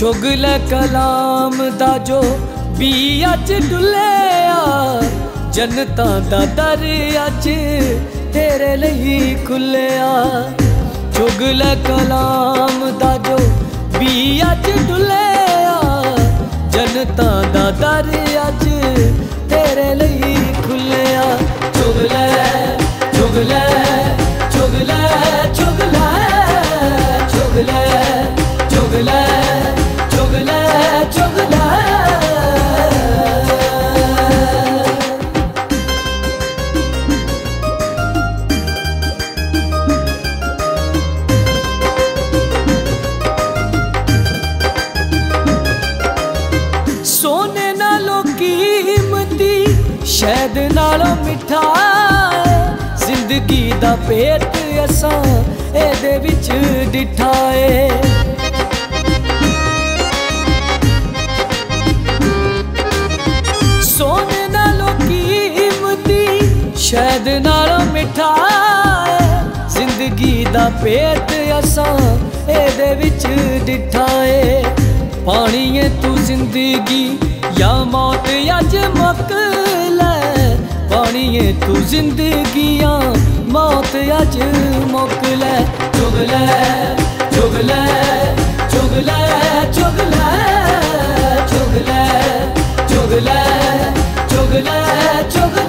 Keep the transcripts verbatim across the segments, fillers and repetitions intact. चुगल कलाम दा जो बी अच डुलिया, जनता दा दर अच तेरे लई खुलिया। चुगल कलाम दा जो बी अच डुलिया, जनता दा दर अच तेरे लई खुलिया। चुगल चुगल चुगल चुगल चुगल चुगल चुगल चुगल। सोने नालों कीमती शहद नालों मिठा, जिंदगी दा पेट असा एदे विच डिठा ए। सोने नालों कीमती शहद नालों मिठा, जिंदगी दा पेट असा एदे विच डिठा ए। पानी है तू जिंदगी या मौत अज मुक लै, पानी है तू जिंदगी या मौत अज मुक लै। चुगल चुगल चुगल चुगल चुगल चुगल चुगल चुगल।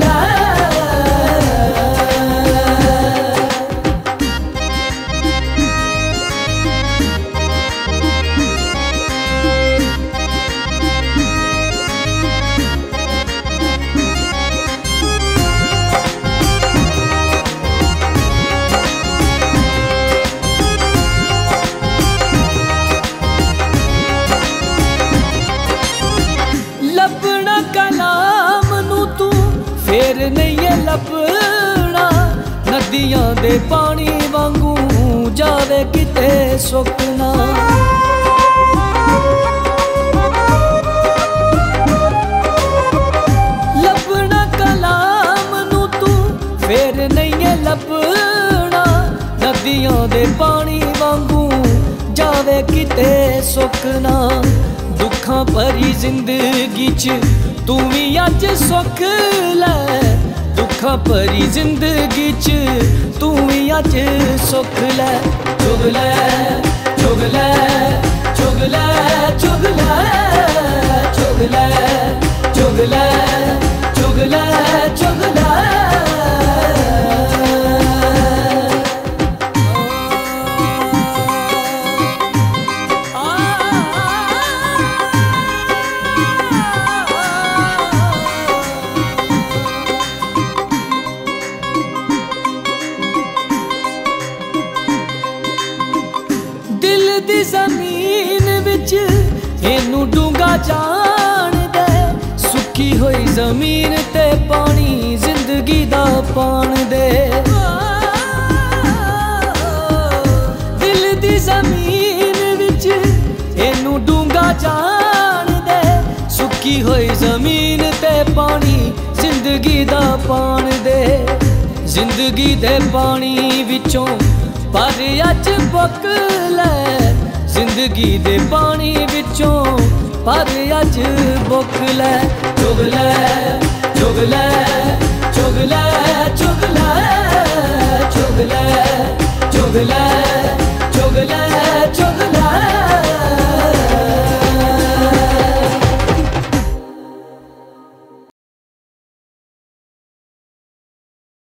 फेर नहीं है लपना नदियां दे पानी वांगू, जावे किते सुकना। लपना कलाम नू तू फेर नहीं है लपना नदियां दे पानी वांगू, जावे किते सुकना। दुखा भरी जिंदगी च तू भी अज सुख लै, दुखा भरी जिंदगी च तू भी अज सुख लै। चुगल चुगल चुगल चुगल चुगल चुगल चुगल चुगल। जमीन विच एनू डूंगा जान दे, सुखी होई जमीन ते पानी जिंदगी दा पान दे। दिल दी जमीन विच एनू डूंगा जान दे, सुखी होई जमीन ते पानी जिंदगी दा पान दे। जिंदगी दे पानी विचों पर अच बुक लै, जिंदगी दे पानी विचों पर अज बुक लै। चुगल चुगल